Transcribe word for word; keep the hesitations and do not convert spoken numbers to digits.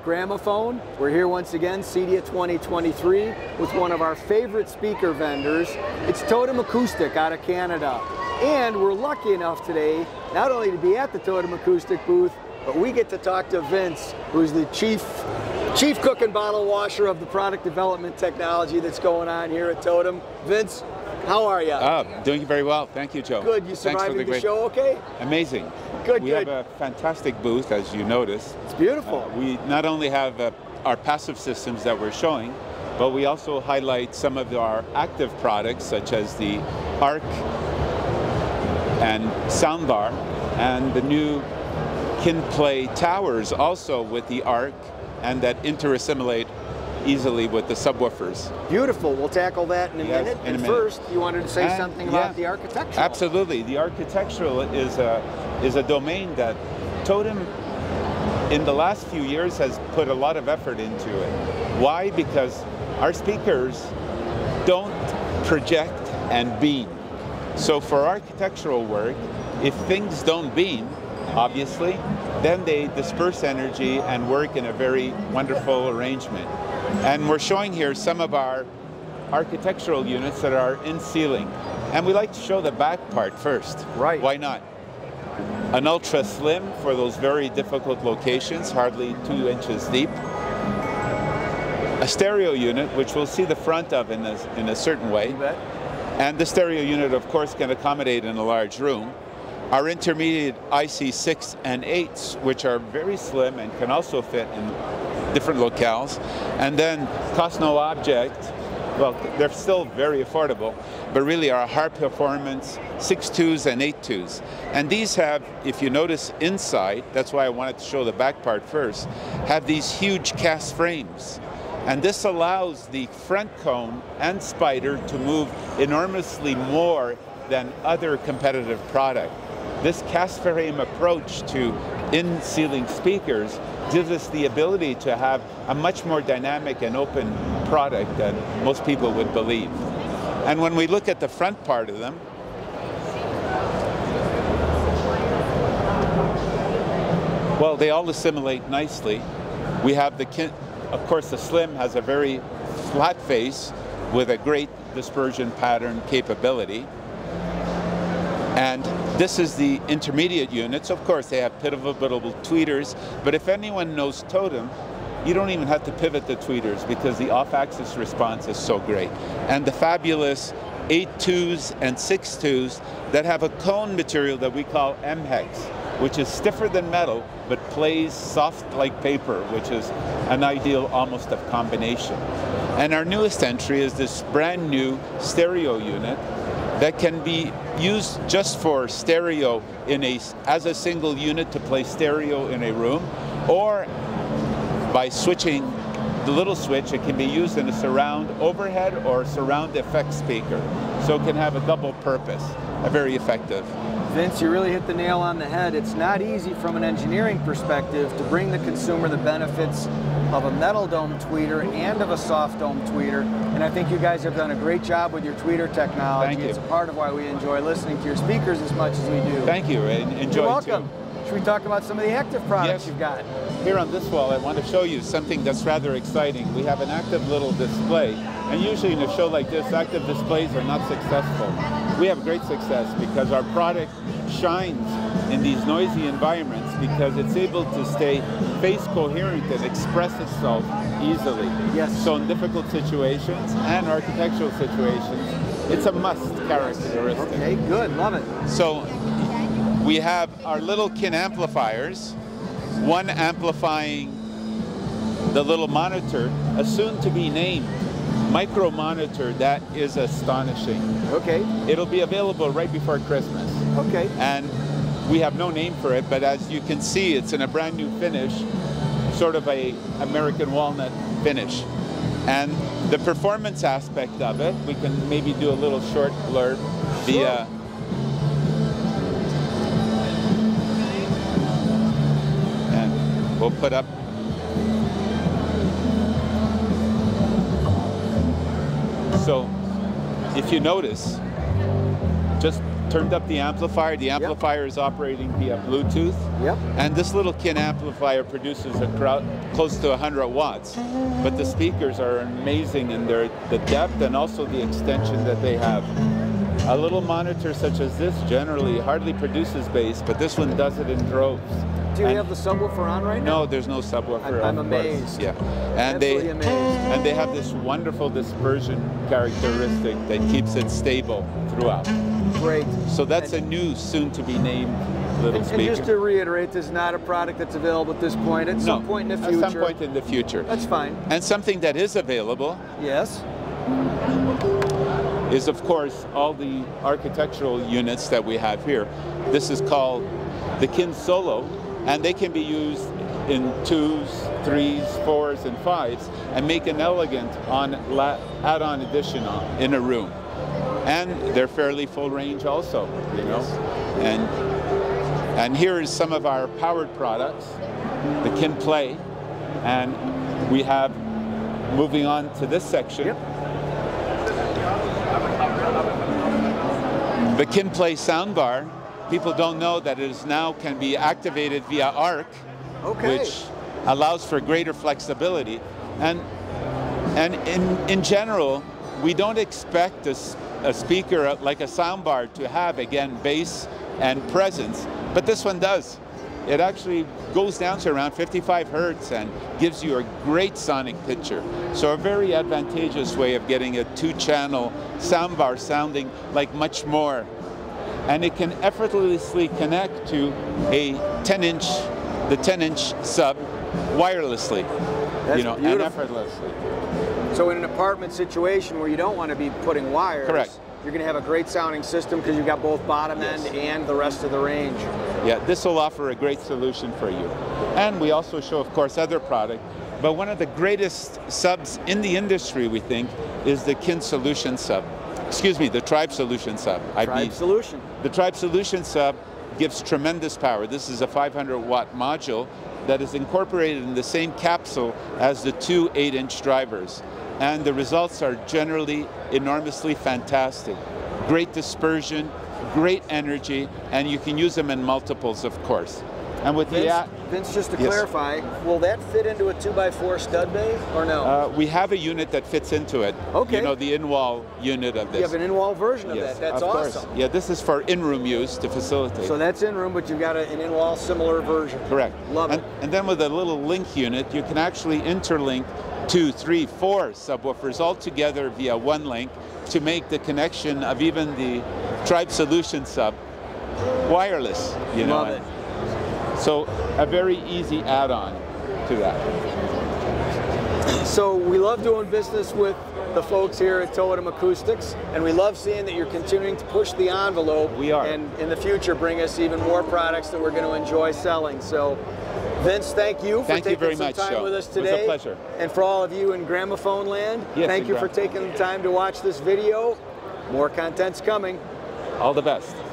with Gramophone. We're here once again, CEDIA twenty twenty-three, with one of our favorite speaker vendors. It's Totem Acoustic out of Canada. And we're lucky enough today, not only to be at the Totem Acoustic booth, but we get to talk to Vince, who's the chief Chief cook and bottle washer of the product development technology that's going on here at Totem. Vince, how are you? Oh, doing very well. Thank you, Joe. Good. You surviving the, the show okay? Amazing. Good, we good. We have a fantastic booth, as you notice. It's beautiful. Uh, we not only have uh, our passive systems that we're showing, but we also highlight some of our active products, such as the ARC and soundbar, and the new KinPlay towers also with the ARC, and that inter-assimilate easily with the subwoofers. Beautiful. We'll tackle that in a yes, minute. In and a minute. First, you wanted to say and something yeah, about the architectural. Absolutely. The architectural is a, is a domain that Totem, in the last few years, has put a lot of effort into it. Why? Because our speakers don't project and beam. So for architectural work, if things don't beam, obviously, then they disperse energy and work in a very wonderful arrangement. And we're showing here some of our architectural units that are in ceiling. And we like to show the back part first. Right. Why not? An ultra slim for those very difficult locations, hardly two inches deep. A stereo unit, which we'll see the front of in a, in a certain way. And the stereo unit, of course, can accommodate in a large room. Our intermediate I C six and eights, which are very slim and can also fit in different locales. And then cost no object, well, they're still very affordable, but really our high performance six twos and eight twos. And these have, if you notice inside, that's why I wanted to show the back part first, have these huge cast frames. And this allows the front cone and spider to move enormously more than other competitive product. This cast frame approach to in-ceiling speakers gives us the ability to have a much more dynamic and open product than most people would believe. And when we look at the front part of them, well, they all assimilate nicely. We have the, kin of course, the Slim has a very flat face with a great dispersion pattern capability. And this is the intermediate units. Of course, they have pivotable tweeters, but if anyone knows Totem, you don't even have to pivot the tweeters because the off-axis response is so great. And the fabulous eight twos and six twos that have a cone material that we call M hex, which is stiffer than metal, but plays soft like paper, which is an ideal almost of combination. And our newest entry is this brand new stereo unit that can be used just for stereo in a, as a single unit to play stereo in a room, or by switching the little switch, it can be used in a surround overhead or surround effect speaker. So it can have a double purpose, a very effective. Vince, you really hit the nail on the head. It's not easy from an engineering perspective to bring the consumer the benefits of a metal dome tweeter and of a soft dome tweeter. And I think you guys have done a great job with your tweeter technology. Thank you. It's part of why we enjoy listening to your speakers as much as we do. Thank you, and enjoy. You're welcome. Too. Should we talk about some of the active products yes. you've got? Here on this wall, I want to show you something that's rather exciting. We have an active little display. And usually in a show like this, active displays are not successful. We have great success because our product shines in these noisy environments because it's able to stay face coherent and express itself easily. Yes. So in difficult situations and architectural situations, it's a must characteristic. Okay, good, love it. So we have our little Kin amplifiers, one amplifying the little monitor, a soon-to-be named micro monitor that is astonishing. Okay. It'll be available right before Christmas. Okay. And we have no name for it, but as you can see, it's in a brand new finish, sort of a American walnut finish. And the performance aspect of it, we can maybe do a little short blurb via. Sure. And we'll put up. So, if you notice, just turned up the amplifier. The amplifier yep. is operating via Bluetooth. Yep. And this little Kin amplifier produces a crowd close to one hundred watts. But the speakers are amazing in their the depth and also the extension that they have. A little monitor such as this generally hardly produces bass, but this one does it in droves. Do you and have the subwoofer on right now? No, there's no subwoofer. I'm, I'm amazed. Yeah, and Absolutely they amazed. and they have this wonderful dispersion characteristic that keeps it stable throughout. Great. So that's and, a new, soon-to-be-named little and, speaker. And just to reiterate, this is not a product that's available at this point. At no, some point in the future. At some point in the future. That's fine. And something that is available. Yes. Is of course all the architectural units that we have here. This is called the Kin Solo, and they can be used in twos, threes, fours, and fives, and make an elegant on add-on addition on, in a room. And they're fairly full range also, you know. And and here is some of our powered products, the KinPlay, and we have moving on to this section. Yep. The KinPlay soundbar, people don't know that it is now can be activated via ARC, okay. which allows for greater flexibility. And and in in general, we don't expect a, a speaker like a soundbar to have again bass and presence, but this one does. It actually goes down to around fifty-five hertz and gives you a great sonic picture. So a very advantageous way of getting a two-channel soundbar sounding like much more. And it can effortlessly connect to a ten-inch, the ten-inch sub wirelessly, That's you know, beautiful. and effortlessly. So in an apartment situation where you don't want to be putting wires, Correct. you're going to have a great sounding system because you've got both bottom end yes. and the rest of the range. Yeah, this will offer a great solution for you. And we also show, of course, other product. But one of the greatest subs in the industry, we think, is the Kin Solution Sub. Excuse me, the Tribe Solution Sub. Tribe Solution. The Tribe Solution Sub gives tremendous power. This is a five hundred watt module that is incorporated in the same capsule as the two eight-inch drivers. And the results are generally enormously fantastic. Great dispersion, great energy, and you can use them in multiples, of course. And with Vince, the Vince, just to yes. clarify, will that fit into a two by four stud bay or no? Uh, we have a unit that fits into it. Okay. You know, the in-wall unit of this. You have an in-wall version of yes, that. That's of awesome. Course. Yeah, this is for in-room use to facilitate. So that's in-room, but you've got a, an in-wall similar version. Correct. Love and, it. And then with a little link unit, you can actually interlink two, three, four subwoofers all together via one link to make the connection of even the Tribe Solution Sub wireless. You know, Love it. So a very easy add-on to that. So we love doing business with the folks here at Totem Acoustics, and we love seeing that you're continuing to push the envelope. We are. And in the future bring us even more products that we're going to enjoy selling. So Vince, thank you for thank taking you very some much, time Joe. with us today. It was a pleasure. And for all of you in Gramophone Land, yes, thank you for taking the time to watch this video. More content's coming. All the best.